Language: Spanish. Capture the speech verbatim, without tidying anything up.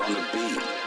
on the beat.